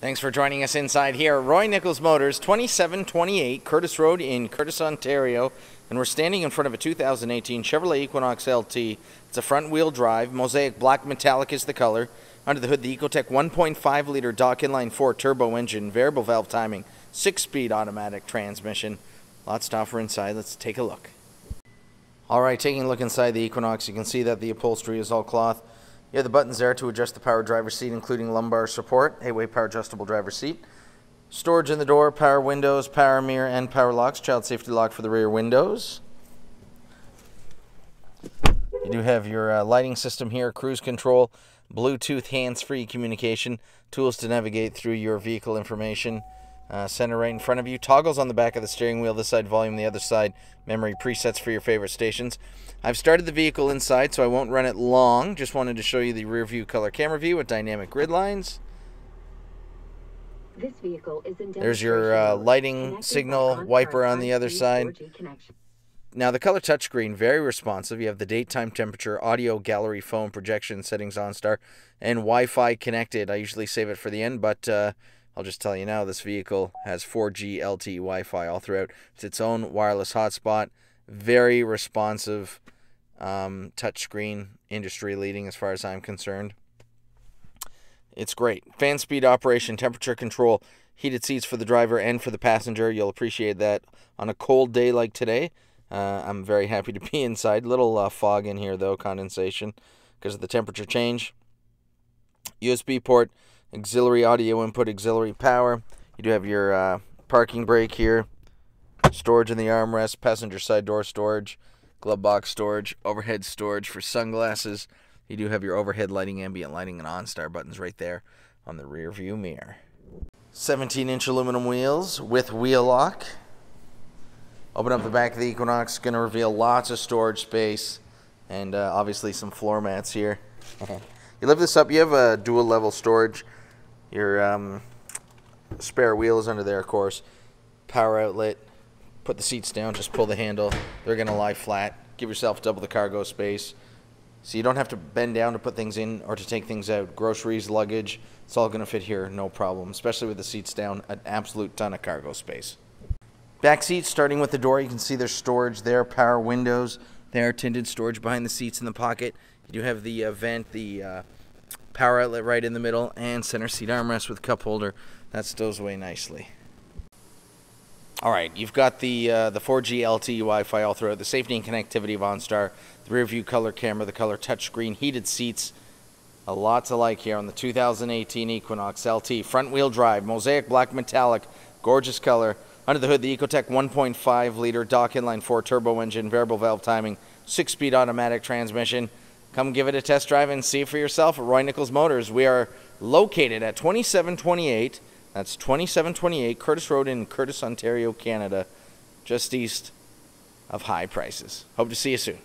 Thanks for joining us inside here. Roy Nichols Motors, 2728 Courtice Road in Courtice, Ontario. And we're standing in front of a 2018 Chevrolet Equinox LT. It's a front-wheel drive. Mosaic Black Metallic is the color. Under the hood, the Ecotec 1.5-liter DOC inline 4 turbo engine, variable valve timing, 6-speed automatic transmission. Lots to offer inside. Let's take a look. All right, taking a look inside the Equinox, you can see that the upholstery is all cloth. You have the buttons there to adjust the power driver's seat, including lumbar support, 8-way power adjustable driver's seat, storage in the door, power windows, power mirror, and power locks, child safety lock for the rear windows. You do have your lighting system here, cruise control, Bluetooth hands-free communication, tools to navigate through your vehicle information, center right in front of you, toggles on the back of the steering wheel, this side volume, the other side memory presets for your favorite stations. I've started the vehicle inside, so I won't run it long. Just wanted to show you the rear view color camera view with dynamic grid lines. This vehicle is in There's your lighting signal wiper on the other side. Now the color touchscreen, very responsive. You have the daytime temperature, audio, gallery, phone, projection, settings, OnStar, and Wi-Fi connected. I usually save it for the end, but I'll just tell you now, this vehicle has 4G LTE Wi-Fi all throughout. It's its own wireless hotspot. Very responsive touchscreen, industry leading as far as I'm concerned. It's great. Fan speed operation, temperature control, heated seats for the driver and for the passenger. You'll appreciate that on a cold day like today. I'm very happy to be inside. Little fog in here though, condensation, because of the temperature change. USB port, auxiliary audio input, auxiliary power. You do have your parking brake here. Storage in the armrest, passenger side door storage, glove box storage, overhead storage for sunglasses. You do have your overhead lighting, ambient lighting, and OnStar buttons right there on the rear view mirror. 17-inch aluminum wheels with wheel lock. Open up the back of the Equinox, going to reveal lots of storage space and obviously some floor mats here. You lift this up, you have a dual level storage. Your spare wheel is under there, of course. Power outlet. Put the seats down, just pull the handle. They're going to lie flat. Give yourself double the cargo space. So you don't have to bend down to put things in or to take things out. Groceries, luggage, it's all going to fit here, no problem. Especially with the seats down, an absolute ton of cargo space. Back seats, starting with the door, you can see there's storage there. Power windows there, tinted storage behind the seats in the pocket. You do have the vent, the power outlet right in the middle, and center seat armrest with cup holder. That stows away nicely. All right, you've got the 4G LTE Wi-Fi all throughout, the safety and connectivity of OnStar, the rear view color camera, the color touchscreen, heated seats. A lot to like here on the 2018 Equinox LT. Front wheel drive, Mosaic Black Metallic, gorgeous color. Under the hood, the Ecotec 1.5-liter DOC inline 4 turbo engine, variable valve timing, 6-speed automatic transmission. Come give it a test drive and see for yourself at Roy Nichols Motors. We are located at 2728. That's 2728 Courtice Road in Courtice, Ontario, Canada, just east of high prices. Hope to see you soon.